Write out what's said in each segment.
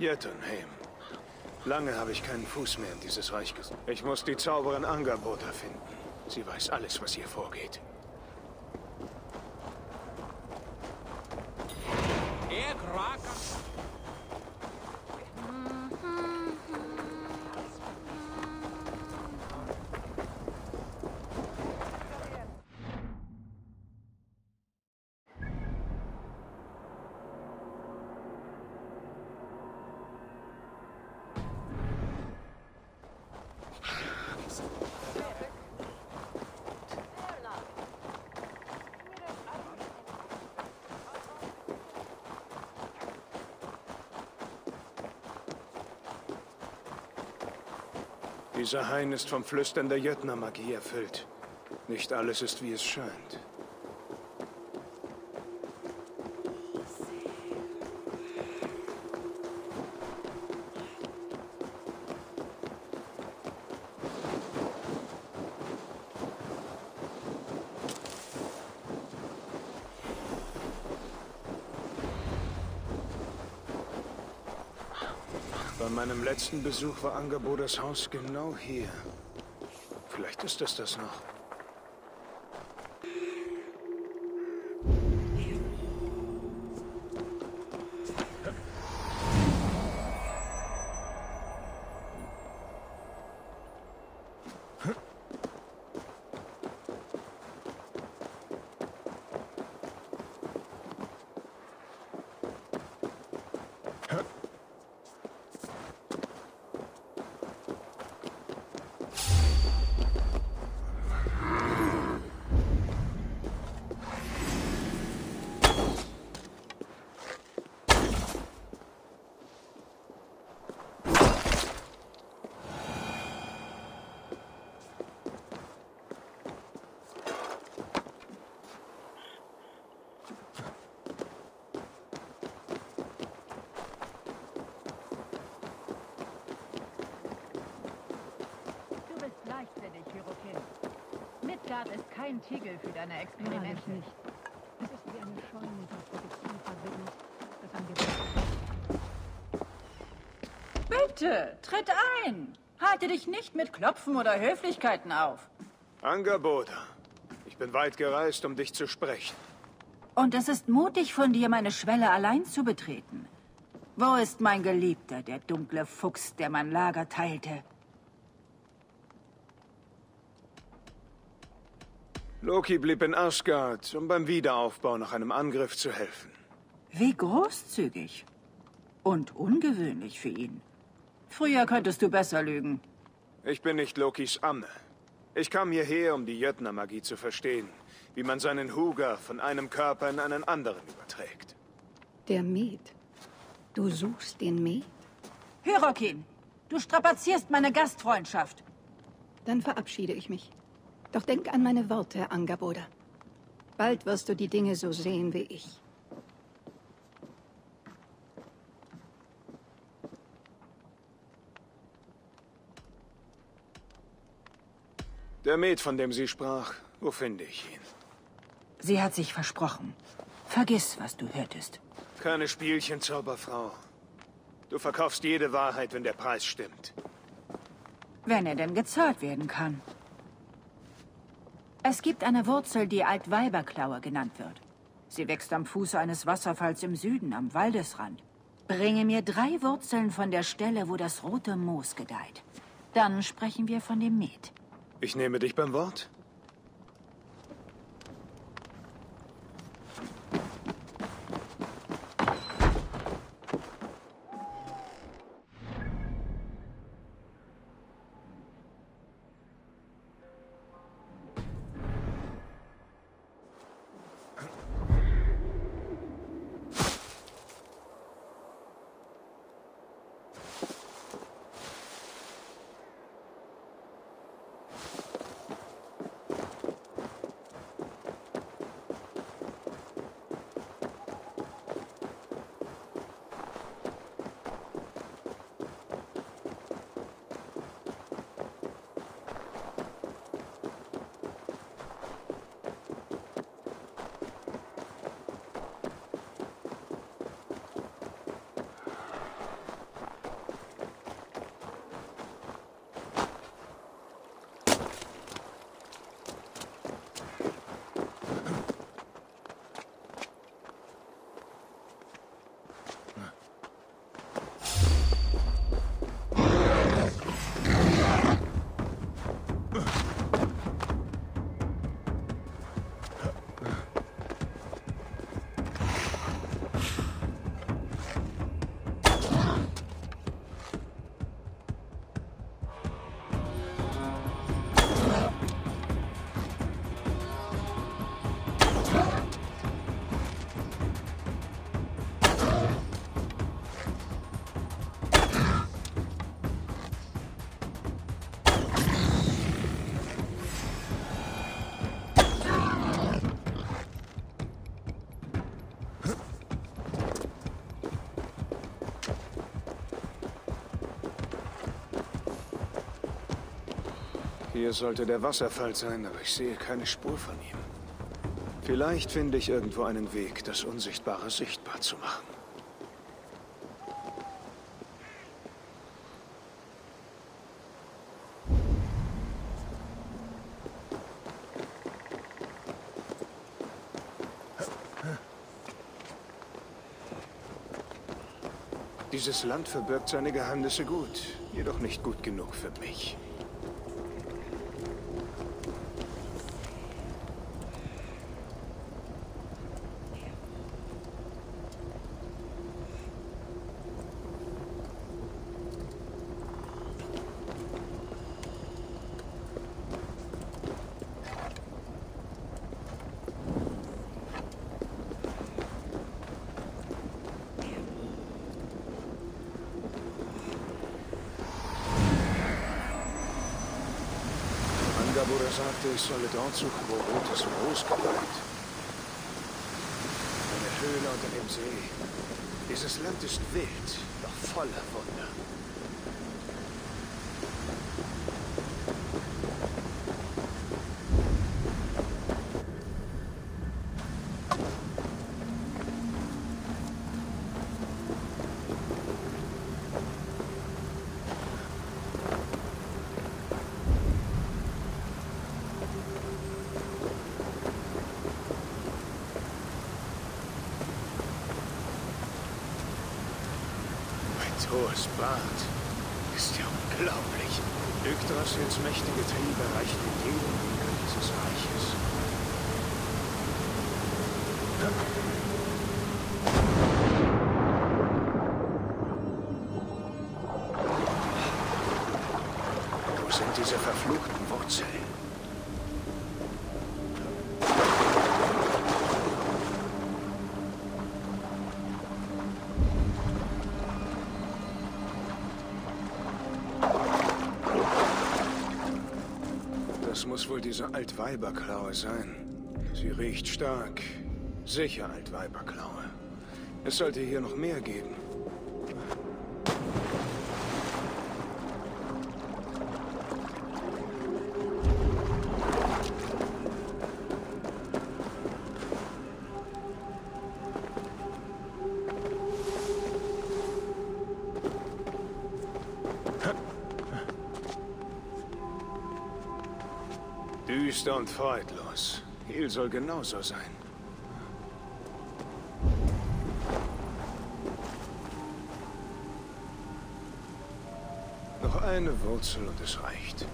Jötunheim. Lange habe ich keinen Fuß mehr in dieses Reich gesetzt. Ich muss die Zauberin Angrboda finden. Sie weiß alles, was hier vorgeht. Dieser Hain ist vom Flüstern der Jötner-Magie erfüllt. Nicht alles ist, wie es scheint. Bei meinem letzten Besuch war Angrbodas Haus genau hier. Vielleicht ist es das noch. Utgard ist kein Tiegel für deine Experimente. Nicht. Es ist wie eine Scheune, die Produktion verbindet. Das Angebot. Bitte, tritt ein! Halte dich nicht mit Klopfen oder Höflichkeiten auf. Angrboda, ich bin weit gereist, um dich zu sprechen. Und es ist mutig von dir, meine Schwelle allein zu betreten. Wo ist mein Geliebter, der dunkle Fuchs, der mein Lager teilte? Loki blieb in Asgard, um beim Wiederaufbau nach einem Angriff zu helfen. Wie großzügig. Und ungewöhnlich für ihn. Früher könntest du besser lügen. Ich bin nicht Lokis Amme. Ich kam hierher, um die Jötner-Magie zu verstehen. Wie man seinen Huger von einem Körper in einen anderen überträgt. Der Met. Du suchst den Met? Hyrrokkin, du strapazierst meine Gastfreundschaft. Dann verabschiede ich mich. Doch denk an meine Worte, Angrboda. Bald wirst du die Dinge so sehen wie ich. Der Met, von dem sie sprach, wo finde ich ihn? Sie hat sich versprochen. Vergiss, was du hörtest. Keine Spielchen, Zauberfrau. Du verkaufst jede Wahrheit, wenn der Preis stimmt. Wenn er denn gezahlt werden kann. Es gibt eine Wurzel, die Altweiberklaue genannt wird. Sie wächst am Fuße eines Wasserfalls im Süden, am Waldesrand. Bringe mir 3 Wurzeln von der Stelle, wo das rote Moos gedeiht. Dann sprechen wir von dem Met. Ich nehme dich beim Wort. Hier sollte der Wasserfall sein, aber ich sehe keine Spur von ihm. Vielleicht finde ich irgendwo einen Weg, das Unsichtbare sichtbar zu machen. Dieses Land verbirgt seine Geheimnisse gut, jedoch nicht gut genug für mich. Angrboda sagte, ich solle dort suchen, wo rotes Moos gedeiht. Eine Höhle unter dem See. Dieses Land ist wild, doch voller Wunder. Hohes Bad ist ja unglaublich. Yggdrasils mächtige Triebe reichen in jedem Winkel dieses Reiches. Wo sind diese verfluchten Wurzeln? Das muss wohl diese Altweiberklaue sein. Sie riecht stark. Sicher Altweiberklaue. Es sollte hier noch mehr geben. Düster und freudlos. Hill soll genauso sein. Noch eine Wurzel und es reicht.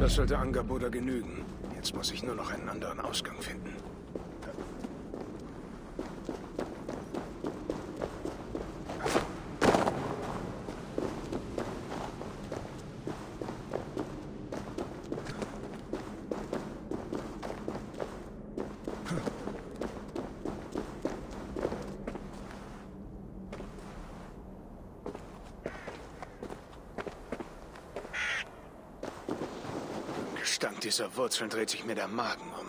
Das sollte Angrboda genügen. Jetzt muss ich nur noch einen anderen Ausgang finden. Dank dieser Wurzeln dreht sich mir der Magen um.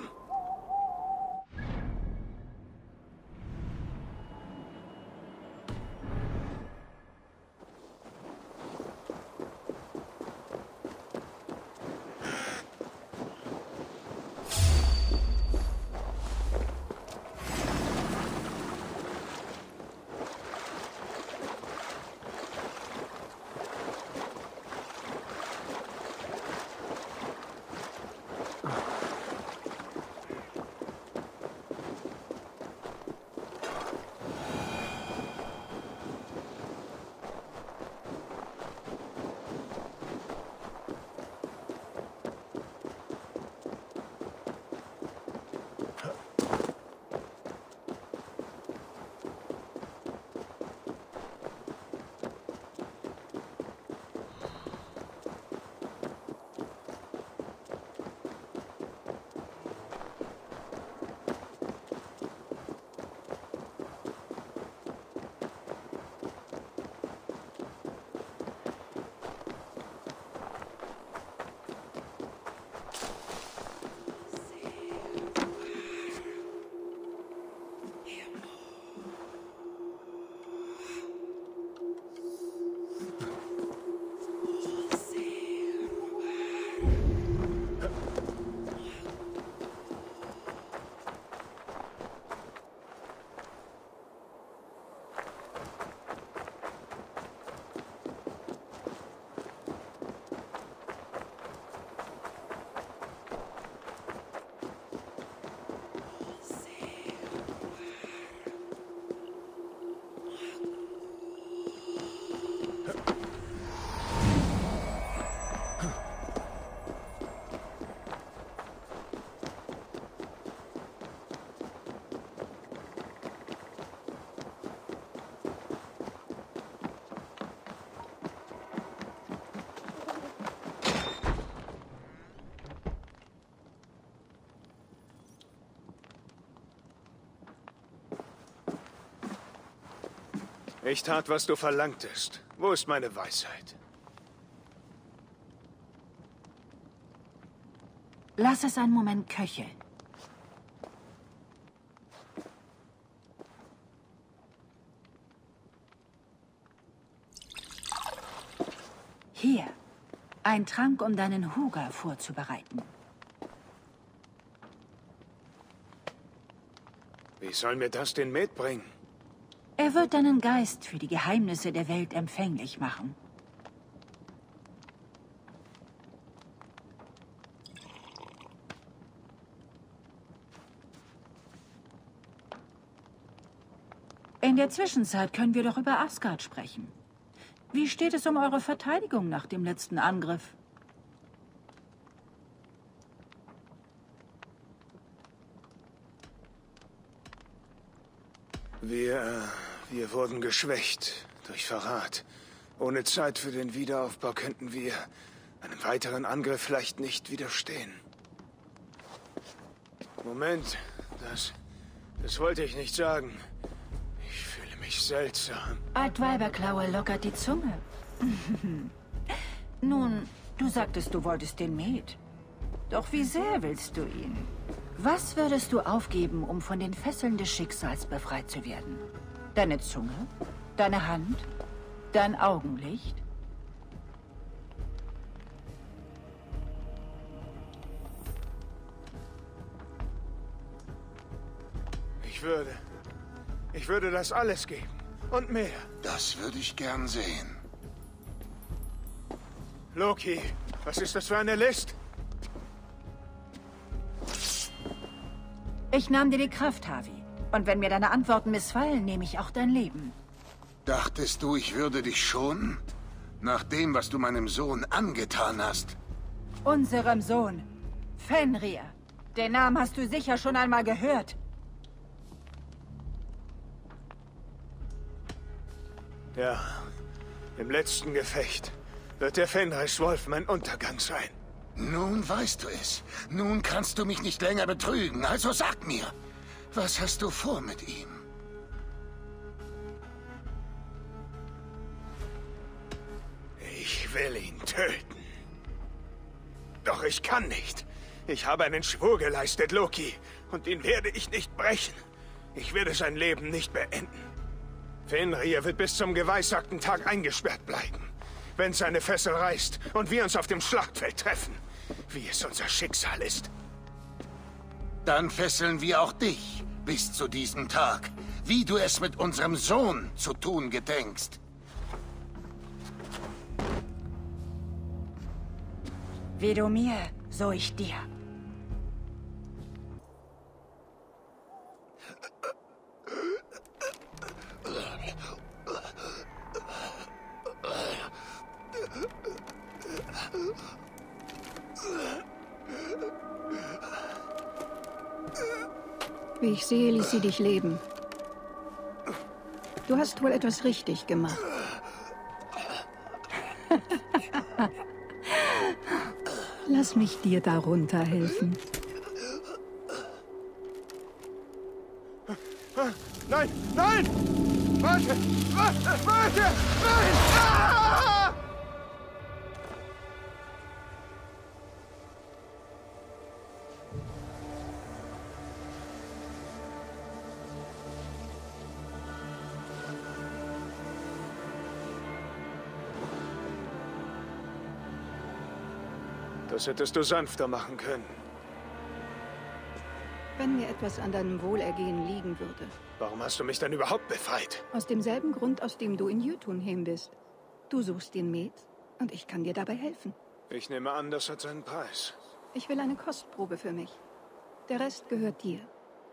Ich tat, was du verlangtest. Wo ist meine Weisheit? Lass es einen Moment köcheln. Hier, ein Trank, um deinen Hunger vorzubereiten. Wie soll mir das denn mitbringen? Er wird deinen Geist für die Geheimnisse der Welt empfänglich machen. In der Zwischenzeit können wir doch über Asgard sprechen. Wie steht es um eure Verteidigung nach dem letzten Angriff? Wir wurden geschwächt durch Verrat. Ohne Zeit für den Wiederaufbau könnten wir einem weiteren Angriff vielleicht nicht widerstehen. Moment, das wollte ich nicht sagen. Ich fühle mich seltsam. Altweiberklaue lockert die Zunge. Nun, du sagtest, du wolltest den Met. Doch wie sehr willst du ihn? Was würdest du aufgeben, um von den Fesseln des Schicksals befreit zu werden? Deine Zunge? Deine Hand? Dein Augenlicht? Ich würde das alles geben. Und mehr. Das würde ich gern sehen. Loki, was ist das für eine List? Ich nahm dir die Kraft, Harvey. Und wenn mir deine Antworten missfallen, nehme ich auch dein Leben. Dachtest du, ich würde dich schonen? Nach dem, was du meinem Sohn angetan hast? Unserem Sohn. Fenrir. Den Namen hast du sicher schon einmal gehört. Ja, im letzten Gefecht wird der FenrisWolf mein Untergang sein. Nun weißt du es. Nun kannst du mich nicht länger betrügen. Also sag mir, was hast du vor mit ihm? Ich will ihn töten. Doch ich kann nicht. Ich habe einen Schwur geleistet, Loki. Und den werde ich nicht brechen. Ich werde sein Leben nicht beenden. Fenrir wird bis zum geweissagten Tag eingesperrt bleiben. Wenn seine Fessel reißt und wir uns auf dem Schlachtfeld treffen, wie es unser Schicksal ist. Dann fesseln wir auch dich bis zu diesem Tag, wie du es mit unserem Sohn zu tun gedenkst. Wie du mir, so ich dir. Wie ich sehe, ließ sie dich leben. Du hast wohl etwas richtig gemacht. Lass mich dir darunter helfen. Nein, nein! Warte! Warte! Nein! Ah! Das hättest du sanfter machen können. Wenn mir etwas an deinem Wohlergehen liegen würde. Warum hast du mich dann überhaupt befreit? Aus demselben Grund, aus dem du in Jötunheim bist. Du suchst den Met und ich kann dir dabei helfen. Ich nehme an, das hat seinen Preis. Ich will eine Kostprobe für mich. Der Rest gehört dir.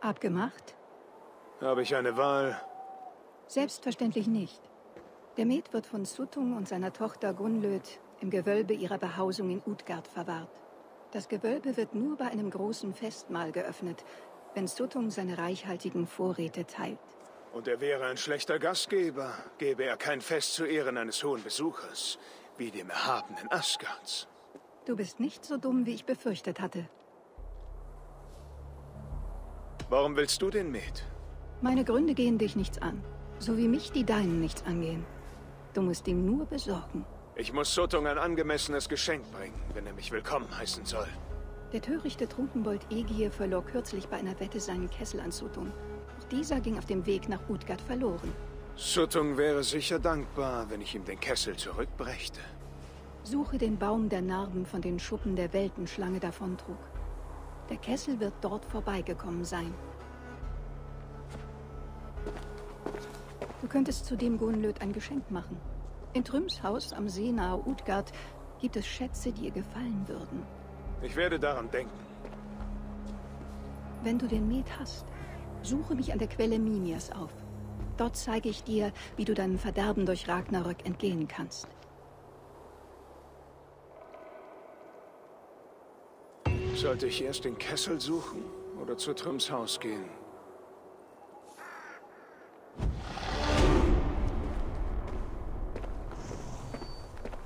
Abgemacht? Habe ich eine Wahl? Selbstverständlich nicht. Der Met wird von Suttung und seiner Tochter Gunnlöd im Gewölbe ihrer Behausung in Utgard verwahrt. Das Gewölbe wird nur bei einem großen Festmahl geöffnet, wenn Suttung seine reichhaltigen Vorräte teilt. Und er wäre ein schlechter Gastgeber, gäbe er kein Fest zu Ehren eines hohen Besuchers, wie dem erhabenen Asgards. Du bist nicht so dumm, wie ich befürchtet hatte. Warum willst du den Met? Meine Gründe gehen dich nichts an. So wie mich die deinen nichts angehen. Du musst ihn nur besorgen. Ich muss Suttung ein angemessenes Geschenk bringen, wenn er mich willkommen heißen soll. Der törichte Trunkenbold Ägir verlor kürzlich bei einer Wette seinen Kessel an Suttung. Auch dieser ging auf dem Weg nach Utgard verloren. Suttung wäre sicher dankbar, wenn ich ihm den Kessel zurückbrächte. Suche den Baum der Narben, von den Schuppen der Weltenschlange davontrug. Der Kessel wird dort vorbeigekommen sein. Du könntest zudem Gunnlöd ein Geschenk machen. In Trüms Haus am See nahe Utgard gibt es Schätze, die ihr gefallen würden. Ich werde daran denken. Wenn du den Met hast, suche mich an der Quelle Mimias auf. Dort zeige ich dir, wie du deinem Verderben durch Ragnarök entgehen kannst. Sollte ich erst den Kessel suchen oder zu Trüms Haus gehen?